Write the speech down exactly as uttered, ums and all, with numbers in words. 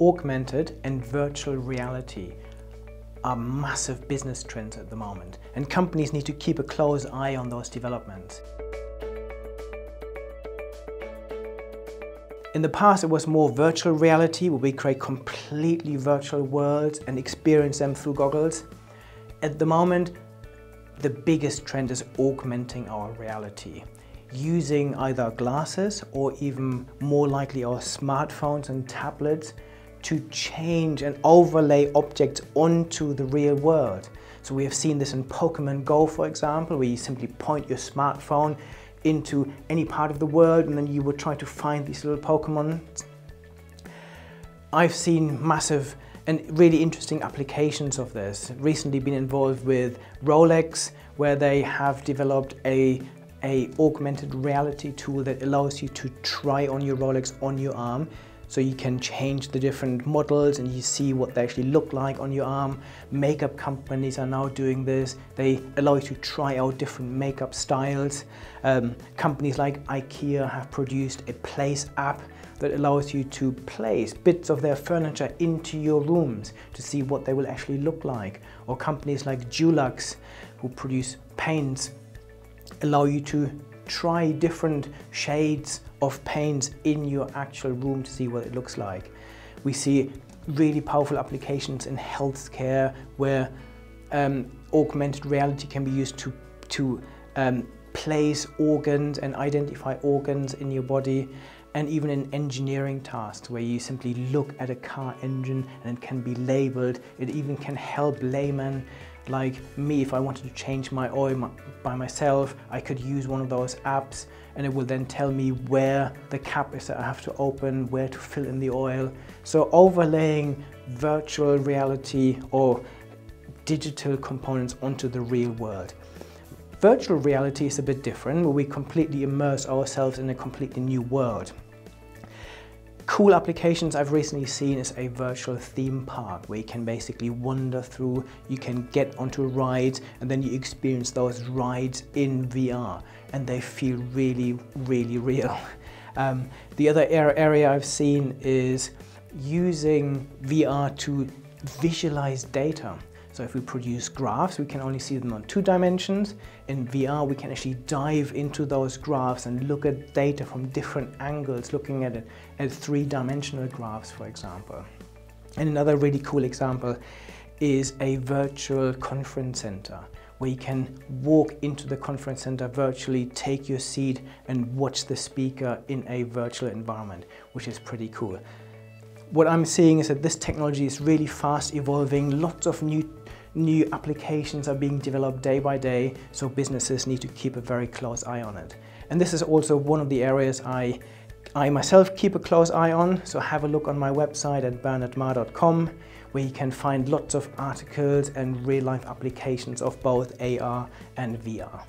augmented and virtual reality are massive business trends at the moment, and companies need to keep a close eye on those developments. In the past, it was more virtual reality, where we create completely virtual worlds and experience them through goggles. At the moment, the biggest trend is augmenting our reality, using either glasses or even more likely our smartphones and tablets to change and overlay objects onto the real world. So we have seen this in Pokémon Go, for example, where you simply point your smartphone into any part of the world and then you would try to find these little Pokémon. I've seen massive and really interesting applications of this. Recently been involved with Rolex, where they have developed a a augmented reality tool that allows you to try on your Rolex on your arm. So you can change the different models and you see what they actually look like on your arm. Makeup companies are now doing this. They allow you to try out different makeup styles. Um, companies like IKEA have produced a place app that allows you to place bits of their furniture into your rooms to see what they will actually look like. Or companies like Dulux, who produce paints, allow you to try different shades of paints in your actual room to see what it looks like. We see really powerful applications in healthcare, where um, augmented reality can be used to, to um, place organs and identify organs in your body, and even in engineering tasks where you simply look at a car engine and it can be labeled. It even can help laymen like me. If I wanted to change my oil by myself, I could use one of those apps and it will then tell me where the cap is that I have to open, where to fill in the oil. So overlaying virtual reality or digital components onto the real world. Virtual reality is a bit different, where we completely immerse ourselves in a completely new world. Cool applications I've recently seen is a virtual theme park, where you can basically wander through, you can get onto rides, and then you experience those rides in V R, and they feel really, really real. Um, the other area I've seen is using V R to visualize data. So if we produce graphs, we can only see them on two dimensions. In V R, we can actually dive into those graphs and look at data from different angles, looking at it at three-dimensional graphs, for example. And another really cool example is a virtual conference center, where you can walk into the conference center virtually, take your seat, and watch the speaker in a virtual environment, which is pretty cool. What I'm seeing is that this technology is really fast evolving. Lots of new new applications are being developed day by day, so businesses need to keep a very close eye on it. And this is also one of the areas I, I myself keep a close eye on, so have a look on my website at bernard marr dot com, where you can find lots of articles and real-life applications of both A R and V R.